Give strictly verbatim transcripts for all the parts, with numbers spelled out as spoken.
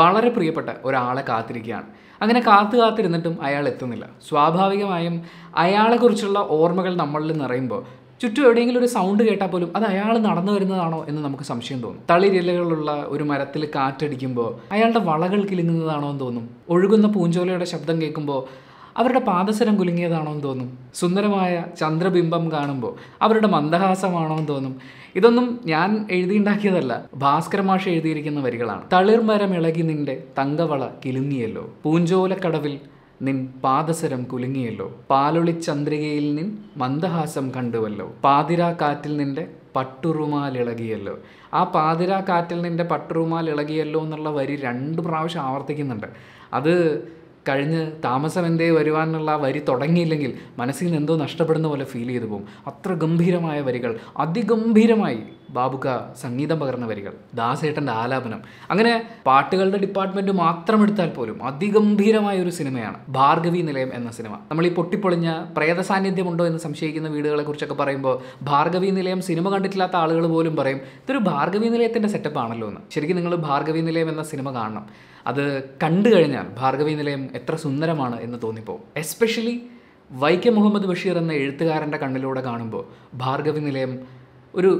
വളരെ പ്രിയപ്പെട്ട ഒരാളെ കാത്തിരിക്കുകയാണ്. അങ്ങനെ കാത്തു കാത്തിരുന്നിട്ടും അയാൾ എത്തുന്നില്ല. സ്വാഭാവികമായും അയാളെക്കുറിച്ചുള്ള ഓർമ്മകൾ നമ്മളിൽ നിറയുമ്പോൾ ചുറ്റും എവിടെയെങ്കിലും ഒരു സൗണ്ട് കേട്ടാൽ പോലും അത് അയാൾ നടന്നു വരുന്നതാണോ എന്ന് നമുക്ക് സംശയം തോന്നും. തളിരിലകളുള്ള ഒരു മരത്തിൽ കാറ്റടിക്കുമ്പോൾ അയാളുടെ വളകൾ കിലുങ്ങുന്നതാണോ എന്ന് തോന്നും. ഒഴുകുന്ന പൂഞ്ചോലയുടെ ശബ്ദം കേൾക്കുമ്പോൾ അവരുടെ പാദസരം കുലുങ്ങിയതാണോ എന്ന് തോന്നും. സുന്ദരമായ ചന്ദ്രബിംബം കാണുമ്പോൾ അവരുടെ മന്ദഹാസമാണോ എന്ന് തോന്നും. ഇതൊന്നും ഞാൻ എഴുതിയുണ്ടാക്കിയതല്ല, ഭാസ്കര മാഷ് എഴുതിയിരിക്കുന്ന വരികളാണ്. തളിർമരം ഇളകി നിന്റെ തങ്കവള കിലുങ്ങിയല്ലോ, പൂഞ്ചോലക്കടവിൽ നിൻ പാദസരം കുലുങ്ങിയല്ലോ, പാലൊളി ചന്ദ്രികയിൽ നിൻ മന്ദഹാസം കണ്ടുവല്ലോ, പാതിരാ കാറ്റിൽ നിന്റെ പട്ടുറുമാൽ ഇളകിയല്ലോ. ആ പാതിരാ കാറ്റിൽ നിന്റെ പട്ടുറുമാൽ ഇളകിയല്ലോ എന്നുള്ള വരി രണ്ട് പ്രാവശ്യം ആവർത്തിക്കുന്നുണ്ട്. അത് കഴിഞ്ഞ് താമസം എന്തേ വരുവാനുള്ള വരി തുടങ്ങിയില്ലെങ്കിൽ മനസ്സിൽ നിന്ന് എന്തോ നഷ്ടപ്പെടുന്ന പോലെ ഫീൽ ചെയ്തു പോകും. അത്ര ഗംഭീരമായ വരികൾ, അതിഗംഭീരമായി ബാബുക്ക സംഗീതം പകർന്ന വരികൾ, ദാസേട്ടൻ്റെ ആലാപനം. അങ്ങനെ പാട്ടുകളുടെ ഡിപ്പാർട്ട്മെൻറ്റ് മാത്രം എടുത്താൽ പോലും അതിഗംഭീരമായ ഒരു സിനിമയാണ് ഭാർഗവി നിലയം എന്ന സിനിമ. നമ്മൾ ഈ പൊട്ടിപ്പൊളിഞ്ഞ പ്രേത സാന്നിധ്യമുണ്ടോ എന്ന് സംശയിക്കുന്ന വീടുകളെക്കുറിച്ചൊക്കെ പറയുമ്പോൾ ഭാർഗവി നിലയം സിനിമ കണ്ടിട്ടില്ലാത്ത ആളുകൾ പോലും പറയും ഇതൊരു ഭാർഗവി നിലയത്തിൻ്റെ സെറ്റപ്പ് ആണല്ലോ എന്ന്. ശരിക്കും നിങ്ങൾ ഭാർഗവി നിലയം എന്ന സിനിമ കാണണം. അത് കണ്ടു കഴിഞ്ഞാൽ ഭാർഗവി നിലയം എത്ര സുന്ദരമാണ് എന്ന് തോന്നിപ്പോവും. എസ്പെഷ്യലി വൈക്കം മുഹമ്മദ് ബഷീർ എന്ന എഴുത്തുകാരൻ്റെ കണ്ണിലൂടെ കാണുമ്പോൾ ഭാർഗവി നിലയം ഒരു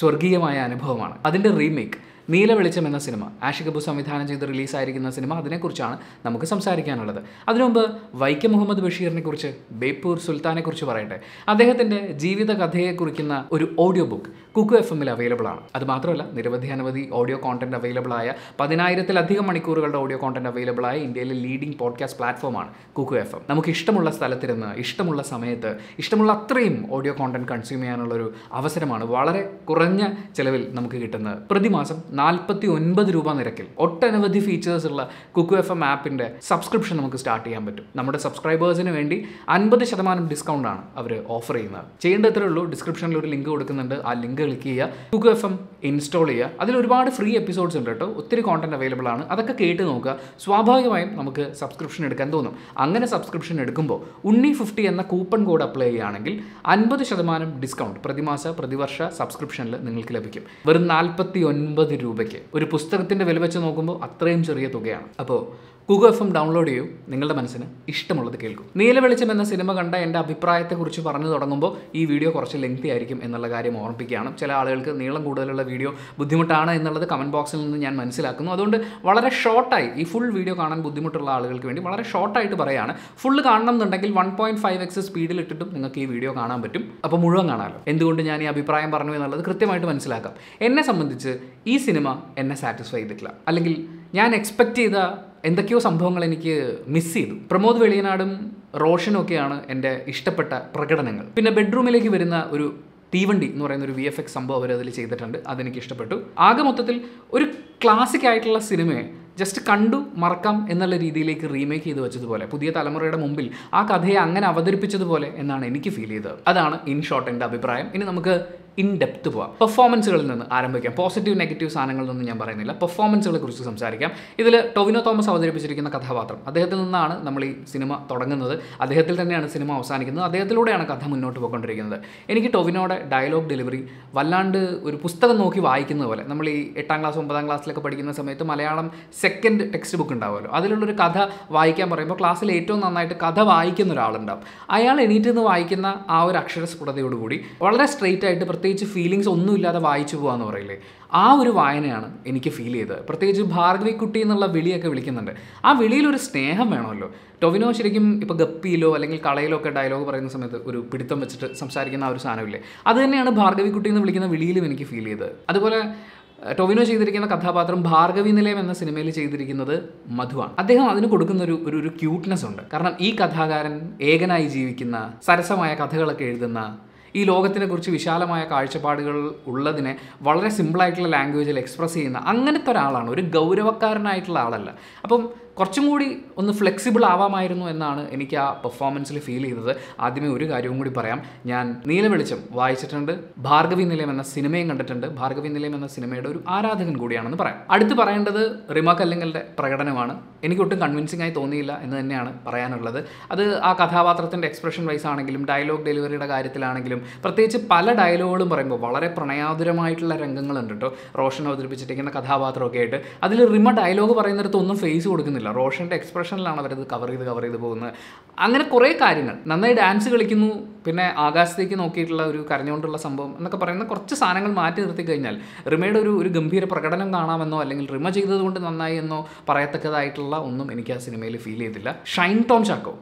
സ്വർഗീയമായ അനുഭവമാണ്. അതിൻ്റെ റീമേക്ക് നീല വെളിച്ചം എന്ന സിനിമ, ആഷിഖ് അബു സംവിധാനം ചെയ്ത് റിലീസായിരിക്കുന്ന സിനിമ, അതിനെക്കുറിച്ചാണ് നമുക്ക് സംസാരിക്കാനുള്ളത്. അതിനുമുമ്പ് വൈക്കം മുഹമ്മദ് ബഷീറിനെ കുറിച്ച്, ബേപ്പൂർ സുൽത്താനെക്കുറിച്ച് പറയട്ടെ. അദ്ദേഹത്തിൻ്റെ ജീവിത കഥയെ കുറിക്കുന്ന ഒരു ഓഡിയോ ബുക്ക് കുക്കു എഫ് എമ്മിൽ അവൈലബിൾ ആണ്. അതുമാത്രമല്ല നിരവധി അനവധി ഓഡിയോ കോണ്ടന്റ് അവൈലബിൾ ആയ, പതിനായിരത്തിലധികം മണിക്കൂറുകളുടെ ഓഡിയോ കോണ്ടന്റ് അവൈലബിൾ ആയ ഇന്ത്യയിലെ ലീഡിംഗ് പോഡ്കാസ്റ്റ് പ്ലാറ്റ്ഫോമാണ് കുക്കു എഫ് എം. നമുക്ക് ഇഷ്ടമുള്ള സ്ഥലത്തിരുന്ന് ഇഷ്ടമുള്ള സമയത്ത് ഇഷ്ടമുള്ള അത്രയും ഓഡിയോ കോണ്ടന്റ് കൺസ്യൂം ചെയ്യാനുള്ളൊരു അവസരമാണ് വളരെ കുറഞ്ഞ ചിലവിൽ നമുക്ക് കിട്ടുന്നത്. പ്രതിമാസം നാൽപ്പത്തി ഒൻപത് രൂപ നിരക്കിൽ ഒട്ടനവധി ഫീച്ചേഴ്സുള്ള കുക്കു എഫ് എം ആപ്പിൻ്റെ സബ്സ്ക്രിപ്ഷൻ നമുക്ക് സ്റ്റാർട്ട് ചെയ്യാൻ പറ്റും. നമ്മുടെ സബ്സ്ക്രൈബേഴ്സിന് വേണ്ടി അൻപത് ശതമാനം ഡിസ്കൗണ്ടാണ് അവർ ഓഫർ ചെയ്യുന്നത്. ചെയ്യേണ്ട ഇത്രയേ ഉള്ളൂ, ഡിസ്ക്രിപ്ഷനിൽ ഒരു ലിങ്ക് കൊടുക്കുന്നുണ്ട്, ആ ലിങ്ക് ക്ലിക്ക് ചെയ്യുക, കുക്കു എഫ് എം ഇൻസ്റ്റാൾ ചെയ്യുക. അതിൽ ഒരുപാട് ഫ്രീ എപ്പിസോഡ്സ് ഉണ്ട് കേട്ടോ, ഒത്തിരി കോണ്ടന്റ് അവൈലബിൾ ആണ്, അതൊക്കെ കേട്ട് നോക്കുക. സ്വാഭാവികമായും നമുക്ക് സബ്സ്ക്രിപ്ഷൻ എടുക്കാൻ തോന്നും. അങ്ങനെ സബ്സ്ക്രിപ്ഷൻ എടുക്കുമ്പോൾ ഉണ്ണി ഫിഫ്റ്റി എന്ന കൂപ്പൺ കോഡ് അപ്ലൈ ചെയ്യുകയാണെങ്കിൽ അൻപത് ശതമാനം ഡിസ്കൗണ്ട് പ്രതിമാസ പ്രതിവർഷ സബ്സ്ക്രിപ്ഷനിൽ നിങ്ങൾക്ക് ലഭിക്കും. വെറും നാൽപ്പത്തി ഒൻപത് രൂപയ്ക്ക്. ഒരു പുസ്തകത്തിൻ്റെ വില വെച്ച് നോക്കുമ്പോൾ അത്രയും ചെറിയ തുകയാണ്. അപ്പോൾ കുക്കു എഫ് എം ഡൗൺലോഡ് ചെയ്യൂ, നിങ്ങളുടെ മനസ്സിന് ഇഷ്ടമുള്ളത് കേൾക്കും. നീല വെളിച്ചം എന്ന സിനിമ കണ്ട എൻ്റെ അഭിപ്രായത്തെക്കുറിച്ച് പറഞ്ഞു തുടങ്ങുമ്പോൾ ഈ വീഡിയോ കുറച്ച് ലെങ്തി ആയിരിക്കും എന്നുള്ള കാര്യം ഓർമ്മിപ്പിക്കുകയാണ്. ചില ആളുകൾക്ക് നീളം കൂടുതലുള്ള വീഡിയോ ബുദ്ധിമുട്ടാണ് എന്നുള്ളത് കമൻറ്റ് ബോക്സിൽ നിന്ന് ഞാൻ മനസ്സിലാക്കുന്നു. അതുകൊണ്ട് വളരെ ഷോർട്ടായി, ഈ ഫുൾ വീഡിയോ കാണാൻ ബുദ്ധിമുട്ടുള്ള ആളുകൾക്ക് വേണ്ടി വളരെ ഷോർട്ടായിട്ട് പറയുകയാണ്. ഫുൾ കാണണം എന്നുണ്ടെങ്കിൽ വൺ പോയിൻറ്റ് ഫൈവ് എക്സ് സ്പീഡിൽ ഇട്ടിട്ടും നിങ്ങൾക്ക് ഈ വീഡിയോ കാണാൻ പറ്റും. അപ്പോൾ മുഴുവൻ കാണാമല്ലോ. എന്തുകൊണ്ട് ഞാൻ ഈ അഭിപ്രായം പറഞ്ഞു എന്നുള്ളത് കൃത്യമായിട്ട് മനസ്സിലാക്കാം. എന്നെ സംബന്ധിച്ച് ഈ സിനിമ എന്നെ സാറ്റിസ്ഫൈ ചെയ്തിട്ടില്ല, അല്ലെങ്കിൽ ഞാൻ എക്സ്പെക്റ്റ് ചെയ്ത എന്തൊക്കെയോ സംഭവങ്ങൾ എനിക്ക് മിസ് ചെയ്തു. പ്രമോദ് വെളിയനാടും റോഷനൊക്കെയാണ് എൻ്റെ ഇഷ്ടപ്പെട്ട പ്രകടനങ്ങൾ. പിന്നെ ബെഡ്റൂമിലേക്ക് വരുന്ന ഒരു തീവണ്ടി എന്ന് പറയുന്ന ഒരു വി എഫ് എക്സ് സംഭവം അവരതിൽ ചെയ്തിട്ടുണ്ട്, അതെനിക്ക് ഇഷ്ടപ്പെട്ടു. ആകെ മൊത്തത്തിൽ ഒരു ക്ലാസിക് ആയിട്ടുള്ള സിനിമയെ ജസ്റ്റ് കണ്ടു മറക്കാം എന്നുള്ള രീതിയിലേക്ക് റീമേക്ക് ചെയ്ത് വെച്ചതുപോലെ, പുതിയ തലമുറയുടെ മുമ്പിൽ ആ കഥയെ അങ്ങനെ അവതരിപ്പിച്ചതുപോലെ എന്നാണ് എനിക്ക് ഫീൽ ചെയ്തത്. അതാണ് ഇൻ ഷോർട്ട് എൻ്റെ അഭിപ്രായം. ഇനി നമുക്ക് ഇൻ ഡെപ്ത് പോവാം. പെർഫോമൻസുകളിൽ നിന്ന് ആരംഭിക്കാം. പോസിറ്റീവ് നെഗറ്റീവ് സാധനങ്ങളൊന്നും ഞാൻ പറയുന്നില്ല, പെർഫോമൻസുകളെ കുറിച്ച് സംസാരിക്കാം. ഇതിൽ ടൊവിനോ തോമസ് അവതരിപ്പിച്ചിരിക്കുന്ന കഥാപാത്രം, അദ്ദേഹത്തിൽ നിന്നാണ് നമ്മൾ ഈ സിനിമ തുടങ്ങുന്നത്, അദ്ദേഹത്തിൽ തന്നെയാണ് സിനിമ അവസാനിക്കുന്നത്, അദ്ദേഹത്തിലൂടെയാണ് കഥ മുന്നോട്ട് പോയിക്കൊണ്ടിരിക്കുന്നത്. എനിക്ക് ടൊവിനോയുടെ ഡയലോഗ് ഡെലിവറി വല്ലാണ്ട് ഒരു പുസ്തകം നോക്കി വായിക്കുന്ന പോലെ, നമ്മൾ ഈ എട്ടാം ക്ലാസ് ഒമ്പതാം ക്ലാസ്സിലൊക്കെ പഠിക്കുന്ന സമയത്ത് മലയാളം സെക്കൻഡ് ടെക്സ്റ്റ് ബുക്ക് ഉണ്ടാവുമല്ലോ, അതിലുള്ളൊരു കഥ വായിക്കാൻ പറയുമ്പോൾ ക്ലാസ്സിൽ ഏറ്റവും നന്നായിട്ട് കഥ വായിക്കുന്ന ഒരാളുണ്ടാവും. അയാൾ എണീറ്റ് നിന്ന് വായിക്കുന്ന ആ ഒരു അക്ഷരസ്ഫുടതയോടുകൂടി വളരെ സ്ട്രെയിറ്റ് ആയിട്ട് പ്രത്യേകിച്ച് ഫീലിങ്സ് ഒന്നും ഇല്ലാതെ വായിച്ചു പോകാമെന്ന് പറയില്ലേ, ആ ഒരു വായനയാണ് എനിക്ക് ഫീൽ ചെയ്തത്. പ്രത്യേകിച്ച് ഭാർഗവി കുട്ടി എന്നുള്ള വിളിയൊക്കെ വിളിക്കുന്നുണ്ട്, ആ വിളിയിലൊരു സ്നേഹം വേണമല്ലോ. ടൊവിനോ ശരിക്കും ഇപ്പോൾ ഗപ്പിയിലോ അല്ലെങ്കിൽ കളയിലോ ഒക്കെ ഡയലോഗ് പറയുന്ന സമയത്ത് ഒരു പിടുത്തം വെച്ചിട്ട് സംസാരിക്കുന്ന ആ ഒരു സാധനമില്ലേ, അത് തന്നെയാണ് ഭാർഗവി കുട്ടി എന്ന് വിളിക്കുന്ന വിളിയിലും എനിക്ക് ഫീൽ ചെയ്തത്. അതുപോലെ ടൊവിനോ ചെയ്തിരിക്കുന്ന കഥാപാത്രം ഭാർഗവി നിലയം എന്ന സിനിമയിൽ ചെയ്തിരിക്കുന്നത് മധുവാണ്. അദ്ദേഹം അതിന് കൊടുക്കുന്നൊരു ഒരു ഒരു ക്യൂട്ട്നെസ് ഉണ്ട്. കാരണം ഈ കഥാകാരൻ ഏകനായി ജീവിക്കുന്ന, സരസമായ കഥകളൊക്കെ എഴുതുന്ന, ഈ ലോകത്തിനെ കുറിച്ച് വിശാലമായ കാഴ്ചപ്പാടുകൾ ഉള്ളതിനെ വളരെ സിമ്പിളായിട്ടുള്ള ലാംഗ്വേജിൽ എക്സ്പ്രസ് ചെയ്യുന്ന അങ്ങനത്തെ ഒരാളാണ്, ഒരു ഗൗരവക്കാരനായിട്ടുള്ള ആളല്ല. അപ്പം കുറച്ചും കൂടി ഒന്ന് ഫ്ലെക്സിബിൾ ആവാമായിരുന്നു എന്നാണ് എനിക്ക് ആ പെർഫോമൻസിൽ ഫീൽ ചെയ്തത്. ആദ്യമേ ഒരു കാര്യവും കൂടി പറയാം, ഞാൻ നീലവെളിച്ചം വായിച്ചിട്ടുണ്ട്, ഭാർഗവി നിലയം എന്ന സിനിമയും കണ്ടിട്ടുണ്ട്, ഭാർഗവി നിലയം എന്ന സിനിമയുടെ ഒരു ആരാധകൻ കൂടിയാണെന്ന് പറയാം. അടുത്ത് പറയേണ്ടത് റിമ കല്ലിങ്ങലിൻ്റെ പ്രകടനമാണ്. എനിക്കൊട്ടും കൺവിൻസിംഗ് ആയി തോന്നിയില്ല എന്ന് തന്നെയാണ് പറയാനുള്ളത്. അത് ആ കഥാപാത്രത്തിൻ്റെ എക്സ്പ്രഷൻ വൈസ് ആണെങ്കിലും ഡയലോഗ് ഡെലിവറിയുടെ കാര്യത്തിലാണെങ്കിലും പ്രത്യേകിച്ച് പല ഡയലോഗുകളും പറയുമ്പോൾ വളരെ പ്രണയാതുരമായിട്ടുള്ള രംഗങ്ങളുണ്ട് കേട്ടോ. റോഷൻ അവതരിപ്പിച്ചിരിക്കുന്ന കഥാപാത്രമൊക്കെ ആയിട്ട് അതിൽ റിമ ഡയലോഗ് പറയുന്നിടത്ത് ഒന്നും ഫേസ് കൊടുക്കുന്നില്ല, റോഷൻ്റെ എക്സ്പ്രഷനിലാണ് അവരത് കവർ ചെയ്ത് കവർ ചെയ്ത് പോകുന്നത്. അങ്ങനെ കുറേ കാര്യങ്ങൾ, നന്നായി ഡാൻസ് കളിക്കുന്നു, പിന്നെ ആകാശത്തേക്ക് നോക്കിയിട്ടുള്ള ഒരു കരഞ്ഞുകൊണ്ടുള്ള സംഭവം എന്നൊക്കെ പറയുന്ന കുറച്ച് സാധനങ്ങൾ മാറ്റി നിർത്തി കഴിഞ്ഞാൽ റിമയുടെ ഒരു ഒരു ഗംഭീര പ്രകടനം കാണാമെന്നോ അല്ലെങ്കിൽ റിമ ചെയ്തതുകൊണ്ട് നന്നായി എന്നോ പറയത്തക്കതായിട്ടുള്ള ഒന്നും എനിക്ക് ആ സിനിമയിൽ ഫീൽ ചെയ്തില്ല. ഷൈൻ ടോം ചാക്കോ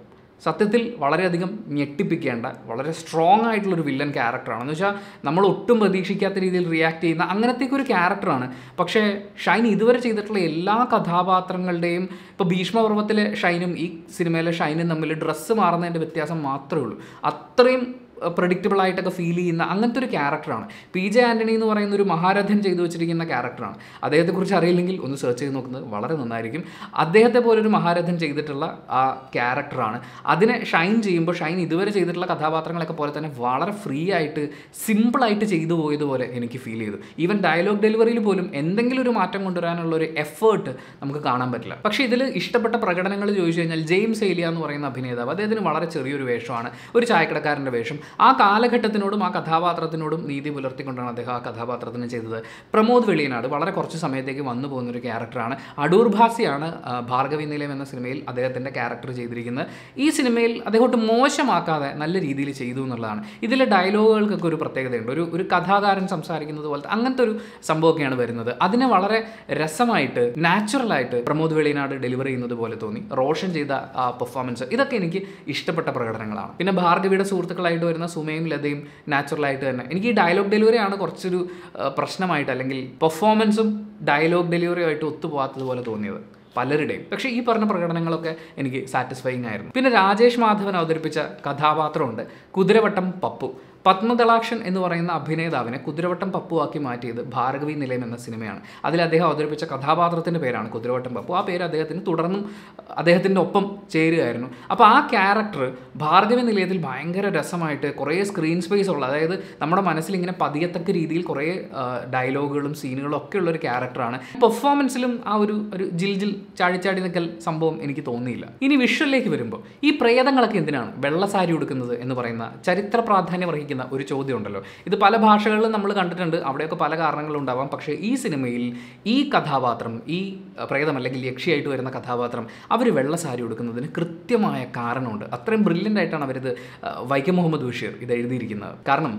സത്യത്തിൽ വളരെയധികം ഞെട്ടിപ്പിക്കേണ്ട വളരെ സ്ട്രോങ് ആയിട്ടുള്ളൊരു വില്ലൻ ക്യാരക്ടറാണ്. എന്ന് വെച്ചാൽ നമ്മൾ ഒട്ടും പ്രതീക്ഷിക്കാത്ത രീതിയിൽ റിയാക്ട് ചെയ്യുന്ന അങ്ങനത്തേക്കൊരു ക്യാരക്ടറാണ്. പക്ഷേ ഷൈൻ ഇതുവരെ ചെയ്തിട്ടുള്ള എല്ലാ കഥാപാത്രങ്ങളുടെയും, ഇപ്പോൾ ഭീഷ്മപർവ്വത്തിലെ ഷൈനും ഈ സിനിമയിലെ ഷൈനും തമ്മിൽ ഡ്രസ്സ് മാറുന്നതിൻ്റെ വ്യത്യാസം മാത്രമേ ഉള്ളൂ, അത്രയും പ്രഡിക്റ്റബിളായിട്ടൊക്കെ ഫീൽ ചെയ്യുന്ന അങ്ങനത്തെ ഒരു ക്യാരക്ടറാണ്. പി ജെ ആൻ്റണി എന്ന് പറയുന്ന ഒരു മഹാരഥൻ ചെയ്തു വെച്ചിരിക്കുന്ന ക്യാരക്ടറാണ്. അദ്ദേഹത്തെക്കുറിച്ച് അറിയില്ലെങ്കിൽ ഒന്ന് സെർച്ച് ചെയ്ത് നോക്കുന്നത് വളരെ നന്നായിരിക്കും. അദ്ദേഹത്തെ പോലൊരു മഹാരഥൻ ചെയ്തിട്ടുള്ള ആ ക്യാരക്ടറാണ്. അതിനെ ഷൈൻ ചെയ്യുമ്പോൾ ഷൈൻ ഇതുവരെ ചെയ്തിട്ടുള്ള കഥാപാത്രങ്ങളൊക്കെ പോലെ തന്നെ വളരെ ഫ്രീ ആയിട്ട് സിമ്പിളായിട്ട് ചെയ്തു പോയതുപോലെ എനിക്ക് ഫീൽ ചെയ്തു. ഈവൻ ഡയലോഗ് ഡെലിവറിയിൽ പോലും എന്തെങ്കിലും ഒരു മാറ്റം കൊണ്ടുവരാനുള്ള ഒരു എഫേർട്ട് നമുക്ക് കാണാൻ പറ്റില്ല. പക്ഷേ ഇതിൽ ഇഷ്ടപ്പെട്ട പ്രകടനങ്ങൾ ചോദിച്ചു കഴിഞ്ഞാൽ ജെയിംസ് ഏലിയ എന്ന് പറയുന്ന അഭിനേതാവ്, അദ്ദേഹത്തിന് വളരെ ചെറിയൊരു വേഷമാണ്, ഒരു ചായക്കടക്കാരൻ്റെ വേഷം. ആ കാലഘട്ടത്തിനോടും ആ കഥാപാത്രത്തിനോടും നീതി പുലർത്തിക്കൊണ്ടാണ് അദ്ദേഹം ആ കഥാപാത്രത്തിന് ചെയ്തത്. പ്രമോദ് വെളിയനാട് വളരെ കുറച്ച് സമയത്തേക്ക് വന്നു പോകുന്നൊരു ക്യാരക്ടറാണ്. അടൂർ ഭാസിയാണ് ഭാർഗവി നിലയം എന്ന സിനിമയിൽ അദ്ദേഹത്തിൻ്റെ ക്യാരക്ടർ ചെയ്തിരിക്കുന്നത്. ഈ സിനിമയിൽ അദ്ദേഹം മോശമാക്കാതെ നല്ല രീതിയിൽ ചെയ്തു എന്നുള്ളതാണ്. ഇതിലെ ഡയലോഗുകൾക്കൊക്കെ ഒരു പ്രത്യേകതയുണ്ട്, ഒരു ഒരു കഥാകാരൻ സംസാരിക്കുന്നത് പോലത്തെ അങ്ങനത്തെ ഒരു സംഭവമൊക്കെയാണ് വരുന്നത്. അതിനെ വളരെ രസമായിട്ട് നാച്ചുറലായിട്ട് പ്രമോദ് വെളിയനാട് ഡെലിവർ ചെയ്യുന്നത് പോലെ തോന്നി. റോഷൻ ചെയ്ത ആ പെർഫോമൻസ്, ഇതൊക്കെ എനിക്ക് ഇഷ്ടപ്പെട്ട പ്രകടനങ്ങളാണ്. പിന്നെ ഭാർഗവിയുടെ സുഹൃത്തുക്കളായിട്ട് വരുന്ന സുമയും ലതയും നാച്ചുറലായിട്ട് തന്നെ. എനിക്ക് ഈ ഡയലോഗ് ഡെലിവറിയാണ് കുറച്ചൊരു പ്രശ്നമായിട്ട്, അല്ലെങ്കിൽ പെർഫോമൻസും ഡയലോഗ് ഡെലിവറിയുമായിട്ട് ഒത്തുപോകാത്തതുപോലെ തോന്നിയത് പലരുടെയും. പക്ഷേ ഈ പറഞ്ഞ പ്രകടനങ്ങളൊക്കെ എനിക്ക് സാറ്റിസ്ഫൈങ് ആയിരുന്നു. പിന്നെ രാജേഷ് മാധവൻ അവതരിപ്പിച്ച കഥാപാത്രമുണ്ട്, കുതിരവട്ടം പപ്പു. പത്മദളാക്ഷൻ എന്ന് പറയുന്ന അഭിനേതാവിനെ കുതിരവട്ടം പപ്പുവാക്കി മാറ്റിയത് ഭാർഗവി നിലയം എന്ന സിനിമയാണ്. അതിൽ അദ്ദേഹം അവതരിപ്പിച്ച കഥാപാത്രത്തിൻ്റെ പേരാണ് കുതിരവട്ടം പപ്പു. ആ പേര് അദ്ദേഹത്തിന് തുടർന്നും അദ്ദേഹത്തിൻ്റെ ഒപ്പം ചേരുകയായിരുന്നു. അപ്പോൾ ആ ക്യാരക്ടർ ഭാർഗവി നിലയത്തിൽ ഭയങ്കര രസമായിട്ട് കുറേ സ്ക്രീൻ സ്പേസ് ഉള്ള, അതായത് നമ്മുടെ മനസ്സിൽ ഇങ്ങനെ പതിയത്തക്ക രീതിയിൽ കുറേ ഡയലോഗുകളും സീനുകളും ഒക്കെ ഉള്ളൊരു ക്യാരക്ടറാണ്. പെർഫോമൻസിലും ആ ഒരു ഒരു ജിൽ ജിൽ ചാടിച്ചാടി നിൽക്കൽ സംഭവം എനിക്ക് തോന്നിയില്ല. ഇനി വിഷ്വലിലേക്ക് വരുമ്പോൾ ഈ പ്രേതങ്ങളൊക്കെ എന്തിനാണ് വെള്ളസാരി ഉടുക്കുന്നത് എന്ന് പറയുന്ന ചരിത്ര പ്രാധാന്യം വഹിക്കുന്ന ഒരു ചോദ്യം ഉണ്ടല്ലോ. ഇത് പല ഭാഷകളിലും നമ്മൾ കണ്ടിട്ടുണ്ട്, അവിടെയൊക്കെ പല കാരണങ്ങളുണ്ടാവാം. പക്ഷേ ഈ സിനിമയിൽ ഈ കഥാപാത്രം, ഈ പ്രേതം അല്ലെങ്കിൽ യക്ഷിയായിട്ട് വരുന്ന കഥാപാത്രം, അവർ വെള്ളസാരി കൊടുക്കുന്നതിന് കൃത്യമായ കാരണമുണ്ട്. അത്രയും ബ്രില്യൻ്റ് ആയിട്ടാണ് അവരിത് വൈക്കം മുഹമ്മദ് ബഷീർ ഇത് എഴുതിയിരിക്കുന്നത്. കാരണം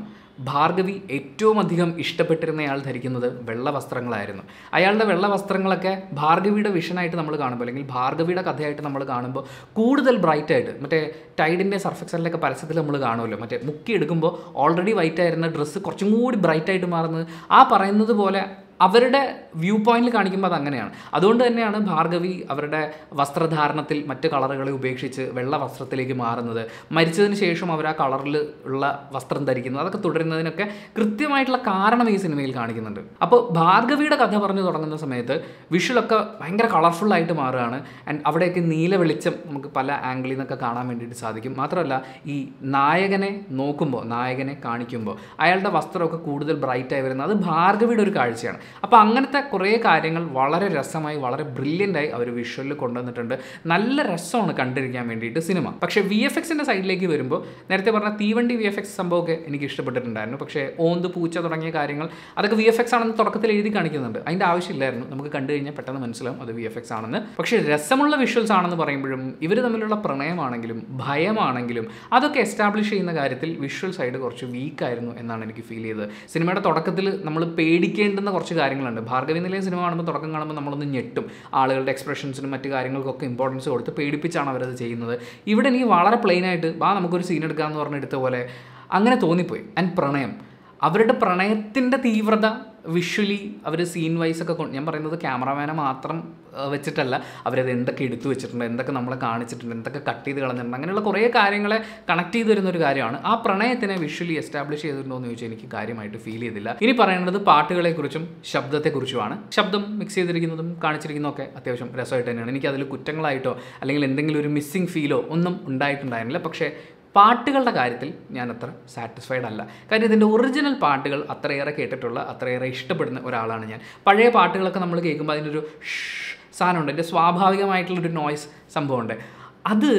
ഭാർഗവി ഏറ്റവും അധികം ഇഷ്ടപ്പെട്ടിരുന്നയാൾ ധരിക്കുന്നത് വെള്ള വസ്ത്രങ്ങളായിരുന്നു. അയാളുടെ വെള്ള വസ്ത്രങ്ങളൊക്കെ ഭാർഗവിയുടെ വിഷനായിട്ട് നമ്മൾ കാണുമ്പോൾ, അല്ലെങ്കിൽ ഭാർഗവിയുടെ കഥയായിട്ട് നമ്മൾ കാണുമ്പോൾ കൂടുതൽ ബ്രൈറ്റായിട്ട്, മറ്റേ ടൈഡിൻ്റെ സർഫെക്സലിലൊക്കെ പരസ്യത്തിൽ നമ്മൾ കാണുമല്ലോ, മറ്റേ മുക്കിയെടുക്കുമ്പോൾ ഓൾറെഡി വൈറ്റായിരുന്ന ഡ്രസ്സ് കുറച്ചും കൂടി ബ്രൈറ്റായിട്ട് മാറുന്നത്. ആ പറയുന്നത് പോലെ അവരുടെ വ്യൂ പോയിന്റിൽ കാണിക്കുമ്പോൾ അതങ്ങനെയാണ്. അതുകൊണ്ട് തന്നെയാണ് ഭാർഗവി അവരുടെ വസ്ത്രധാരണത്തിൽ മറ്റ് കളറുകളെ ഉപേക്ഷിച്ച് വെള്ള വസ്ത്രത്തിലേക്ക് മാറുന്നത്. മരിച്ചതിന് ശേഷം അവർ ആ കളറിൽ ഉള്ള വസ്ത്രം ധരിക്കുന്നത്, അതൊക്കെ തുടരുന്നതിനൊക്കെ കൃത്യമായിട്ടുള്ള കാരണം ഈ സിനിമയിൽ കാണിക്കുന്നുണ്ട്. അപ്പോൾ ഭാർഗവിയുടെ കഥ പറഞ്ഞു തുടങ്ങുന്ന സമയത്ത് വിഷ്വലൊക്കെ ഭയങ്കര കളർഫുള്ളായിട്ട് മാറുകയാണ്. ആൻഡ് അവിടെയൊക്കെ നീല വെളിച്ചം നമുക്ക് പല ആംഗിളിൽ നിന്നൊക്കെ കാണാൻ വേണ്ടിയിട്ട് സാധിക്കും. മാത്രമല്ല ഈ നായകനെ നോക്കുമ്പോൾ, നായകനെ കാണിക്കുമ്പോൾ അയാളുടെ വസ്ത്രമൊക്കെ കൂടുതൽ ബ്രൈറ്റായി വരുന്നത് അത് ഭാർഗവിയുടെ ഒരു കാഴ്ചയാണ്. അപ്പോൾ അങ്ങനത്തെ കുറേ കാര്യങ്ങൾ വളരെ രസമായി, വളരെ ബ്രില്യൻ്റായി അവർ വിഷ്വലിൽ കൊണ്ടുവന്നിട്ടുണ്ട്. നല്ല രസമാണ് കണ്ടിരിക്കാൻ വേണ്ടിയിട്ട് സിനിമ. പക്ഷേ വി എഫ് എക്സിൻ്റെ സൈഡിലേക്ക് വരുമ്പോൾ നേരത്തെ പറഞ്ഞ തീവണ്ടി വി എഫ് എക്സ് സംഭവമൊക്കെ എനിക്ക് ഇഷ്ടപ്പെട്ടിട്ടുണ്ടായിരുന്നു. പക്ഷേ ഓന്ത്, പൂച്ച തുടങ്ങിയ കാര്യങ്ങൾ അതൊക്കെ വി എഫ് എക്സ് ആണെന്ന് തുടക്കത്തിൽ എഴുതി കാണിക്കുന്നുണ്ട്. അതിൻ്റെ ആവശ്യമില്ലായിരുന്നു, നമുക്ക് കണ്ടു കഴിഞ്ഞാൽ പെട്ടെന്ന് മനസ്സിലാവും അത് വി എഫ് എക്സ് ആണെന്ന്. പക്ഷേ രസമുള്ള വിഷ്വൽസ് ആണെന്ന് പറയുമ്പോഴും ഇവർ തമ്മിലുള്ള പ്രണയമാണെങ്കിലും ഭയമാണെങ്കിലും അതൊക്കെ എസ്റ്റാബ്ലിഷ് ചെയ്യുന്ന കാര്യത്തിൽ വിഷ്വൽ സൈഡ് കുറച്ച് വീക്കായിരുന്നു എന്നാണ് എനിക്ക് ഫീൽ ചെയ്തത്. സിനിമയുടെ തുടക്കത്തിൽ നമ്മൾ പേടിക്കേണ്ടുന്ന കുറച്ച് കാര്യങ്ങളുണ്ട്. ഭാർഗവി നിലയം സിനിമ കാണുമ്പോൾ തുടക്കം കാണുമ്പോൾ നമ്മളൊന്ന് ഞെട്ടും, ആളുകളുടെ എക്സ്പ്രഷൻസിനും മറ്റു കാര്യങ്ങൾക്കൊക്കെ ഇമ്പോർട്ടൻസ് കൊടുത്ത് പേടിപ്പിച്ചാണ് അവരത് ചെയ്യുന്നത്. ഇവിടെ എനിക്ക് വളരെ പ്ലെയിനായിട്ട് വാ നമുക്കൊരു സീൻ എടുക്കാമെന്ന് പറഞ്ഞെടുത്ത പോലെ അങ്ങനെ തോന്നിപ്പോയി. ആൻഡ് പ്രണയം, അവരുടെ പ്രണയത്തിൻ്റെ തീവ്രത visually, our scene wise, the cameraman matram vechitella, our end the kid to it, and the Kanakan, and the Kati, the Korea Karingla, connected in the Garion. A Pranathan visually established as no new genic Kari might feel idilla. In Parana, the particle curchum, Shabda the Kurchuana, Shabdam, mixed the Riginum, Karnacherinoke, Athavisham, Resort, and any other Kutanglito, a little missing filo, unum, undied and Dinla Pakshe. Particle കാര്യത്തിൽ ഞാൻ അത്ര satisfied അല്ല കാരണം ഇതിന്റെ original പാർട്ടുകൾ അത്രയേറെ കേട്ടിട്ടുള്ള അത്രയേറെ ഇഷ്ടപ്പെടുന്ന ഒരാളാണ് ഞാൻ പഴയ പാട്ടുകളൊക്കെ നമ്മൾ കേൾക്കുമ്പോൾ അതിന് ഒരു സാധനം ഉണ്ട് അതിന്റെ സ്വാഭാവികമായിട്ടുള്ള ഒരു നോയ്സ് സംഭവം ഉണ്ട് അത്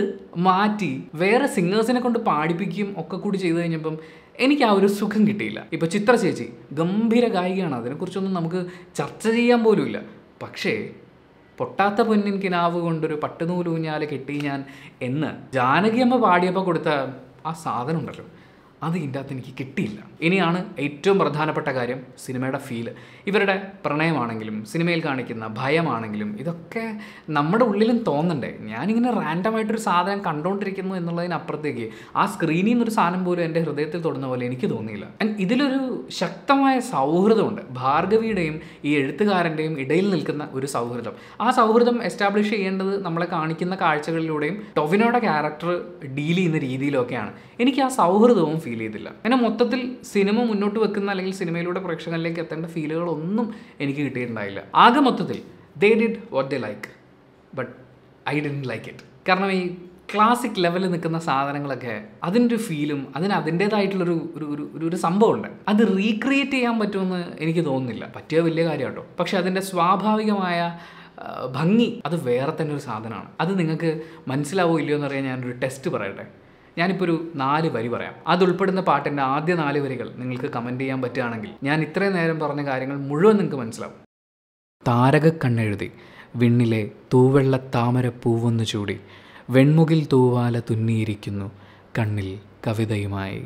മാറ്റി വേറെ സിംഗേഴ്സിനെ കൊണ്ട് പാടിപ്പിക്കും ഒക്കെ കൂടി ചെയ്തു കഴിഞ്ഞപ്പോൾ എനിക്ക് ആ ഒരു സുഖം കിട്ടിയില്ല ഇപ്പോൾ ചിത്ര ചേച്ചി ഗംഭീര ഗായികയാണ് അതിനെക്കുറിച്ചൊന്നും നമുക്ക് ചർച്ച ചെയ്യാൻ പോലും ഇല്ല പക്ഷേ പൊട്ടാത്ത പൊന്നിൻ കിനാവ് കൊണ്ടൊരു പട്ടുനൂലൂഞ്ഞാല കെട്ടി ഞാൻ എന്ന് ജാനകിയമ്മ പാടിയപ്പോൾ കൊടുത്ത ആ സാധനം ഉണ്ടല്ലോ അത് ഇൻടാത്ത് എനിക്ക് കിട്ടിയില്ല. ഇനിയാണ് ഏറ്റവും പ്രധാനപ്പെട്ട കാര്യം സിനിമയുടെ ഫീൽ. ഇവരുടെ പ്രണയമാണെങ്കിലും സിനിമയിൽ കാണിക്കുന്ന ഭയമാണെങ്കിലും ഇതൊക്കെ നമ്മുടെ ഉള്ളിലും തോന്നണ്ടേ. ഞാൻ ഇങ്ങനെ റാൻഡം ആയിട്ട് ഒരു സാധനം കണ്ടുകൊണ്ടിരിക്കുന്നു എന്നുള്ളതിനപ്പുറത്തേക്ക് ആ സ്ക്രീനിൽ നിന്നൊരു സാധനം പോലും എൻ്റെ ഹൃദയത്തിൽ തൊടുന്ന പോലെ എനിക്ക് തോന്നിയില്ല. ആൻഡ് ഇതിലൊരു ശക്തമായ സൗഹൃദമുണ്ട്. ഭാർഗവിയുടെയും ഈ എഴുത്തുകാരൻ്റെയും ഇടയിൽ നിൽക്കുന്ന ഒരു സൗഹൃദം. ആ സൗഹൃദം എസ്റ്റാബ്ലിഷ് ചെയ്യേണ്ടത് നമ്മളെ കാണിക്കുന്ന കാഴ്ചകളിലൂടെയും ടൊവിനോയുടെ ക്യാരക്ടർ ഡീൽ ചെയ്യുന്ന രീതിയിലൊക്കെയാണ്. എനിക്ക് ആ സൗഹൃദവും And a motatil cinema Muno to Vakana Lil cinema load a projection like at the feeler onum and irritated Nile. Aga motatil, they did what they like, but I didn't like it. Karnami classic level in the Kana Sadangalaka, Adin to film, Adin Adinde title Sambond. Ad recreate Yam Batuna Enikidonilla, Patia Villegariato. Pakshadin the Swabhavamaya. Bangi, other wear than your Sadhana. Other than Mansila William and test to Parade. ഞാനിപ്പോൾ ഒരു നാല് വരി പറയാം. അത് ഉൾപ്പെടുന്ന പാട്ടിന്റെ ആദ്യ നാല് വരികൾ നിങ്ങൾക്ക് കമന്റ് ചെയ്യാൻ പറ്റുകയാണെങ്കിൽ ഞാൻ ഇത്രയും നേരം പറഞ്ഞ കാര്യങ്ങൾ മുഴുവൻ നിങ്ങൾക്ക് മനസ്സിലാവും. താരക കണ്ണെഴുതി വിണ്ണിലെ തൂവെള്ള താമര പൂവൊന്നു ചൂടി വെൺമുകിൽ തൂവാല തുന്നിയിരിക്കുന്നു കണ്ണിൽ കവിതയുമായി